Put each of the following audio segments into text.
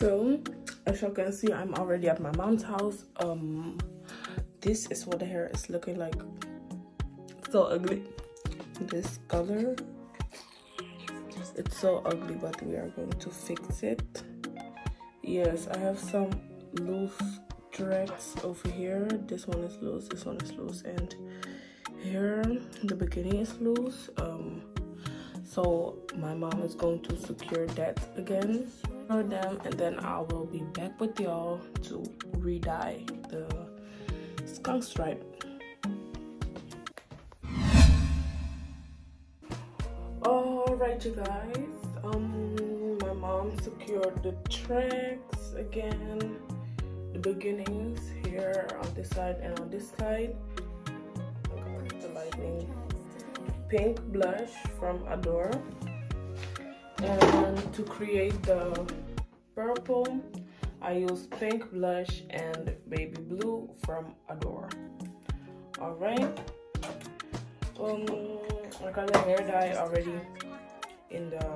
So as you can see, I'm already at my mom's house. This is what the hair is looking like. So ugly, this color, it's so ugly, but we are going to fix it. Yes, I have some loose threads over here. This one is loose, this one is loose, and here the beginning is loose. So my mom is going to secure that again for them, and then I will be back with y'all to re-dye the skunk stripe. Alright you guys, my mom secured the tracks again, the beginnings here on this side and on this side. The lightning pink blush from Adore, and to create the purple I use pink blush and baby blue from Adore. Alright, I got the hair dye already in the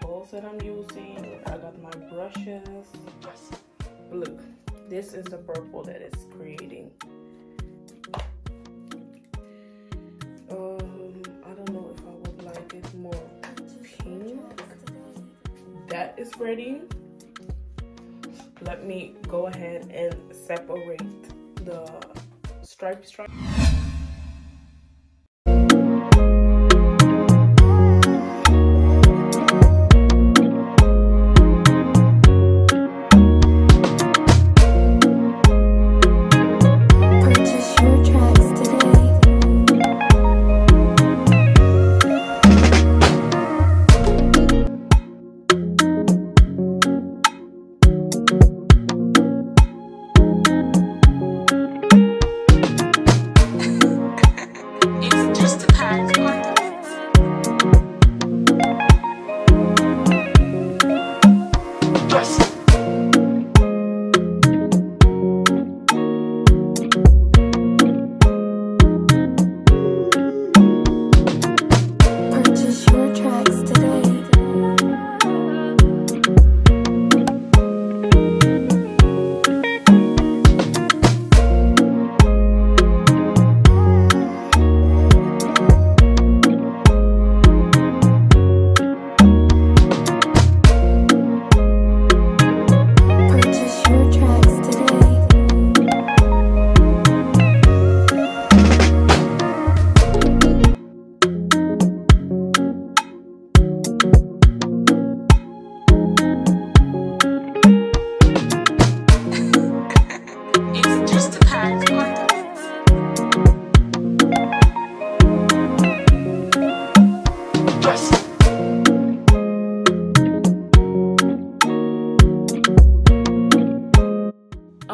bowls that I'm using. I got my brushes. Look, this is the purple that it's creating. I don't know if I would like it more pink. That is ready. Let me go ahead and separate the stripe.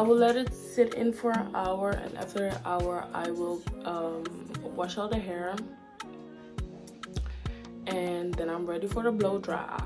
I will let it sit in for an hour, and after an hour I will wash all the hair, and then I'm ready for the blow dry.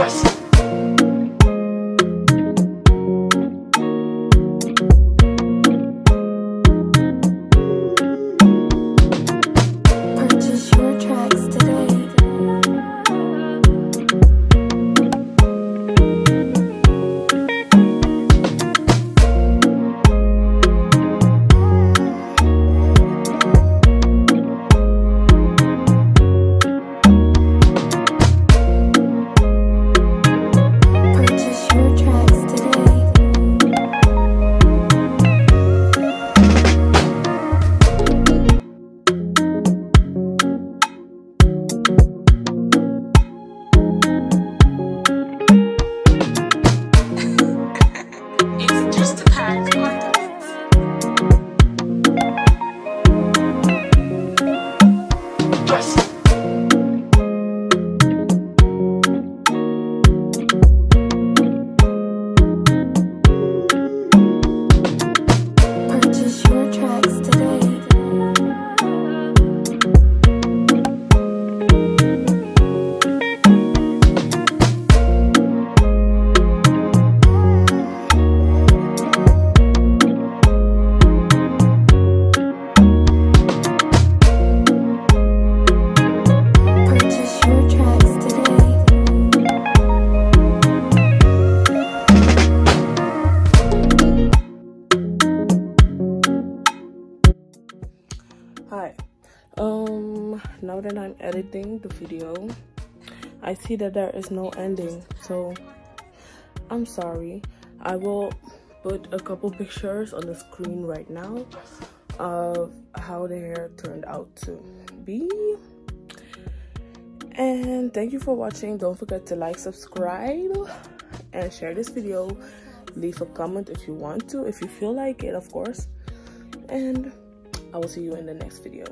dress. Now that I'm editing the video, I see that there is no ending, so I'm sorry. I will put a couple pictures on the screen right now of how the hair turned out to be. And thank you for watching. Don't forget to like, subscribe, and share this video. Leave a comment if you want to, if you feel like it, of course. And I will see you in the next video.